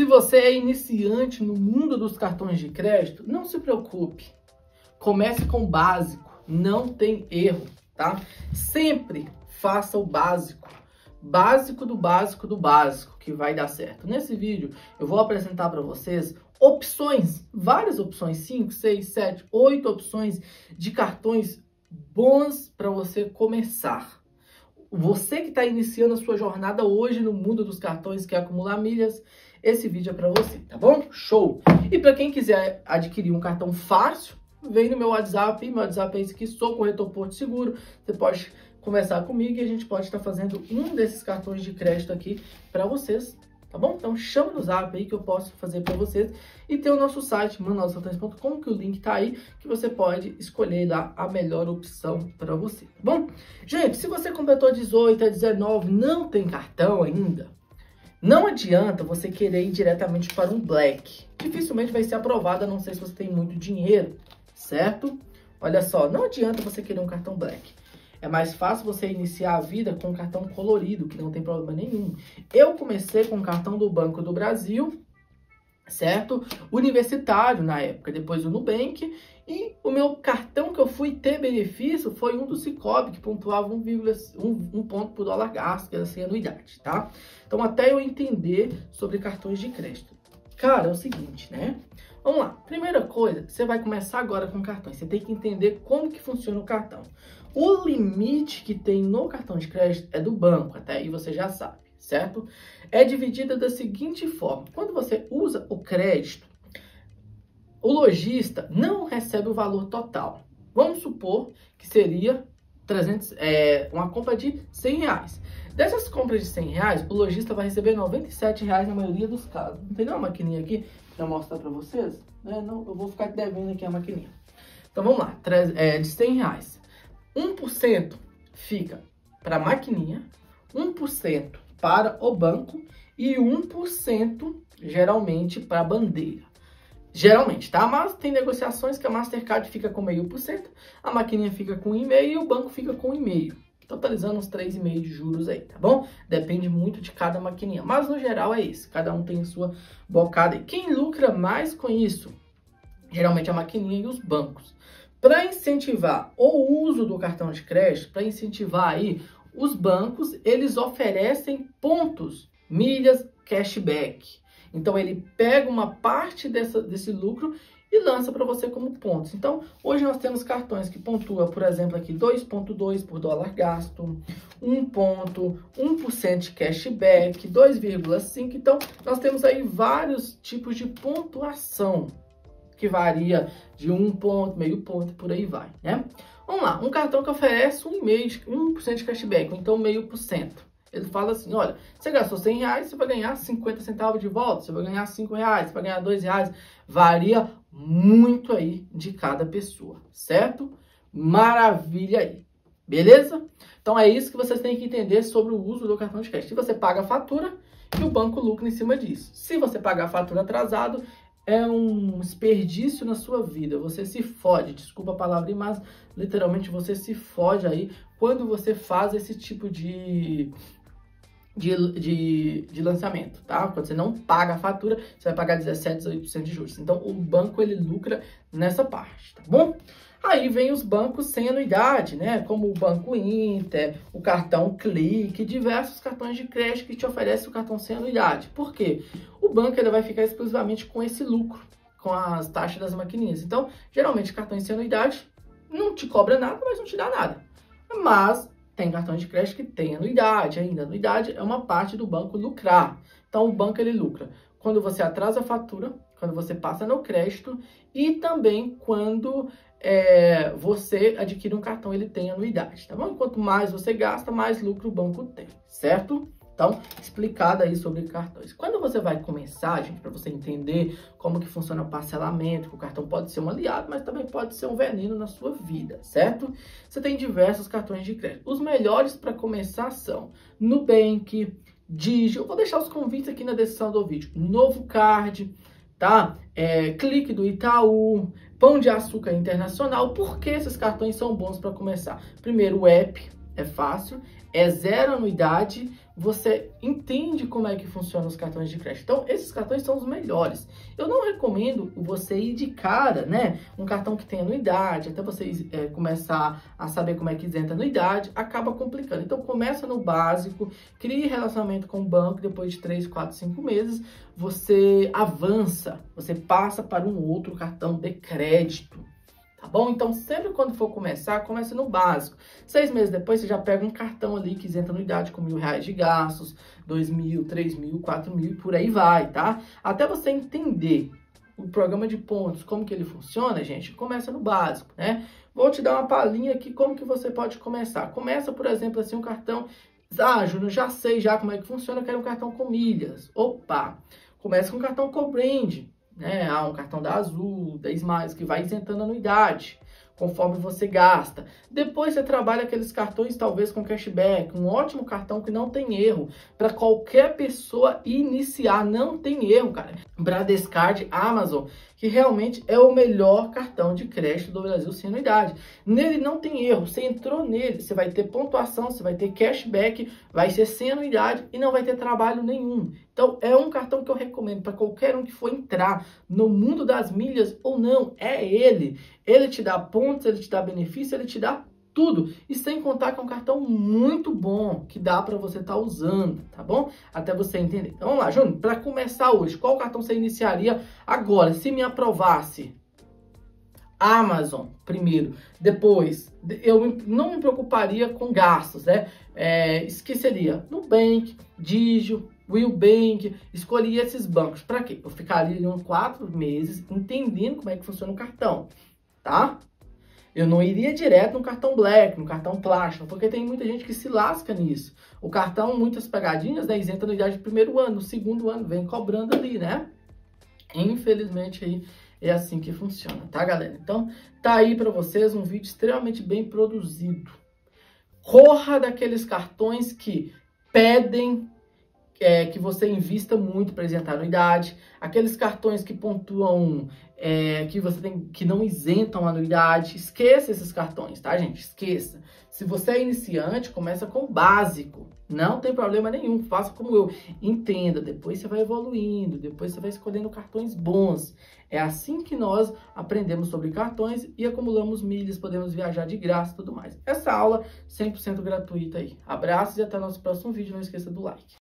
Se você é iniciante no mundo dos cartões de crédito, não se preocupe. Comece com o básico, não tem erro, tá? Sempre faça o básico. Básico do básico do básico, que vai dar certo. Nesse vídeo eu vou apresentar para vocês opções, várias opções, 5, 6, 7, 8 opções de cartões bons para você começar. Você que está iniciando a sua jornada hoje no mundo dos cartões, quer acumular milhas, esse vídeo é para você, tá bom? Show! E para quem quiser adquirir um cartão fácil, vem no meu WhatsApp é esse aqui, sou corretor Porto Seguro, você pode conversar comigo e a gente pode estar fazendo um desses cartões de crédito aqui para vocês, tá bom? Então chama no Zap aí que eu posso fazer para vocês. E tem o nosso site, manualdocartões.com, que o link tá aí, que você pode escolher lá a melhor opção para você, tá bom? Gente, se você completou 18 a 19, não tem cartão ainda, não adianta você querer ir diretamente para um Black. Dificilmente vai ser aprovado, a não ser se você tem muito dinheiro, certo? Olha só, não adianta você querer um cartão Black. É mais fácil você iniciar a vida com um cartão colorido, que não tem problema nenhum. Eu comecei com o cartão do Banco do Brasil, certo? Universitário na época, depois o Nubank. E o meu cartão que eu fui ter benefício foi um do Sicoob, que pontuava 1 ponto por dólar gasto, que era sem anuidade, tá? Então, até eu entender sobre cartões de crédito. Cara, é o seguinte, né? Vamos lá. Primeira coisa, você vai começar agora com cartões. Você tem que entender como que funciona o cartão. O limite que tem no cartão de crédito é do banco, até aí você já sabe, certo? É dividida da seguinte forma. Quando você usa o crédito, o lojista não recebe o valor total. Vamos supor que seria 300, uma compra de 100 reais. Dessas compras de 100 reais, o lojista vai receber 97 reais na maioria dos casos. Não tem nenhuma maquininha aqui para mostrar para vocês? Não, eu vou ficar devendo aqui a maquininha. Então vamos lá, de 100 reais. 1% fica para a maquininha, 1% para o banco e 1% geralmente para a bandeira. Geralmente, tá? Mas tem negociações que a Mastercard fica com 0,5%, a maquininha fica com 1,5% e o banco fica com 1,5%. Totalizando uns 3,5% de juros aí, tá bom? Depende muito de cada maquininha, mas no geral é isso. Cada um tem sua bocada. E quem lucra mais com isso? Geralmente a maquininha e os bancos. Para incentivar o uso do cartão de crédito, para incentivar aí, os bancos, eles oferecem pontos, milhas, cashback. Então, ele pega uma parte desse lucro e lança para você como pontos. Então, hoje nós temos cartões que pontua, por exemplo, aqui 2,2 por dólar gasto, 1 ponto, 1% de cashback, 2,5. Então, nós temos aí vários tipos de pontuação, que varia de 1 ponto, meio ponto, por aí vai, né? Vamos lá, um cartão que oferece 1% de cashback, ou então 0,5%. Ele fala assim, olha, você gastou 100 reais, você vai ganhar 50 centavos de volta, você vai ganhar 5 reais, você vai ganhar 2 reais. Varia muito aí de cada pessoa, certo? Maravilha aí, beleza? Então é isso que vocês têm que entender sobre o uso do cartão de crédito. Se você paga a fatura, e o banco lucra em cima disso. Se você pagar a fatura atrasado, é um desperdício na sua vida, você se fode, desculpa a palavra, mas literalmente você se fode aí quando você faz esse tipo de lançamento, tá? Quando você não paga a fatura, você vai pagar 17, 18% de juros. Então, o banco, ele lucra nessa parte, tá bom? Aí vem os bancos sem anuidade, né? Como o Banco Inter, o cartão Clique, diversos cartões de crédito que te oferecem o cartão sem anuidade. Por quê? O banco, ele vai ficar exclusivamente com esse lucro, com as taxas das maquininhas. Então, geralmente, cartões sem anuidade não te cobra nada, mas não te dá nada. Mas tem cartões de crédito que tem anuidade ainda. Anuidade é uma parte do banco lucrar. Então, o banco, ele lucra quando você atrasa a fatura, quando você passa no crédito e também quando você adquire um cartão, ele tem anuidade, tá bom? Quanto mais você gasta, mais lucro o banco tem, certo? Então, explicado aí sobre cartões. Quando você vai começar, gente, para você entender como que funciona o parcelamento, que o cartão pode ser um aliado, mas também pode ser um veneno na sua vida, certo? Você tem diversos cartões de crédito. Os melhores para começar são Nubank, Digio, eu vou deixar os convites aqui na descrição do vídeo, Novo Card, tá? Clique do Itaú, Pão de Açúcar Internacional. Por que esses cartões são bons para começar? Primeiro, o app é fácil. é zero anuidade, você entende como é que funcionam os cartões de crédito. Então, esses cartões são os melhores. Eu não recomendo você ir de cara, né? Um cartão que tem anuidade, até você começar a saber como é que isenta a anuidade, acaba complicando. Então, começa no básico, crie relacionamento com o banco, depois de 3, 4, 5 meses, você avança, você passa para um outro cartão de crédito. Tá bom? Então, sempre quando for começar, comece no básico. 6 meses depois, você já pega um cartão ali que isenta anuidade com R$1.000 de gastos, 2.000, 3.000, 4.000, por aí vai, tá? Até você entender o programa de pontos, como que ele funciona, gente, começa no básico, né? Vou te dar uma palhinha aqui, como que você pode começar. Começa, por exemplo, assim, um cartão... Ah, Júnior, já sei já como é que funciona, eu quero um cartão com milhas. Opa! Começa com um cartão co-brand, né? Ah, um cartão da Azul, 10+, que vai isentando anuidade, conforme você gasta. Depois você trabalha aqueles cartões, talvez com cashback, um ótimo cartão que não tem erro, para qualquer pessoa iniciar, não tem erro, cara. Bradescard Amazon, que realmente é o melhor cartão de crédito do Brasil sem anuidade. Nele não tem erro, você entrou nele, você vai ter pontuação, você vai ter cashback, vai ser sem anuidade e não vai ter trabalho nenhum. Então é um cartão que eu recomendo para qualquer um que for entrar no mundo das milhas ou não, é ele. Ele te dá pontos, ele te dá benefício, ele te dá tudo. E sem contar que é um cartão muito bom, que dá para você estar usando, tá bom? Até você entender. Então vamos lá, Júnior, para começar hoje, qual cartão você iniciaria agora, se me aprovasse? Amazon, primeiro. Depois, eu não me preocuparia com gastos, né? Esqueceria Nubank, Digio, Will Bank, escolhi esses bancos. Para quê? Eu ficaria ali uns 4 meses entendendo como é que funciona o cartão, tá? Eu não iria direto no cartão Black, no cartão Platinum, porque tem muita gente que se lasca nisso. O cartão, muitas pegadinhas, né, isenta anuidade do primeiro ano, no segundo ano vem cobrando ali, né? Infelizmente, aí é assim que funciona, tá, galera? Então, tá aí pra vocês um vídeo extremamente bem produzido. Corra daqueles cartões que pedem que você invista muito para isentar anuidade, aqueles cartões que pontuam, que você tem, que não isentam anuidade, esqueça esses cartões, tá, gente? Esqueça. Se você é iniciante, começa com o básico, não tem problema nenhum, faça como eu, entenda, depois você vai evoluindo, depois você vai escolhendo cartões bons. É assim que nós aprendemos sobre cartões e acumulamos milhas, podemos viajar de graça e tudo mais. Essa aula 100% gratuita aí. Abraços e até nosso próximo vídeo, não esqueça do like.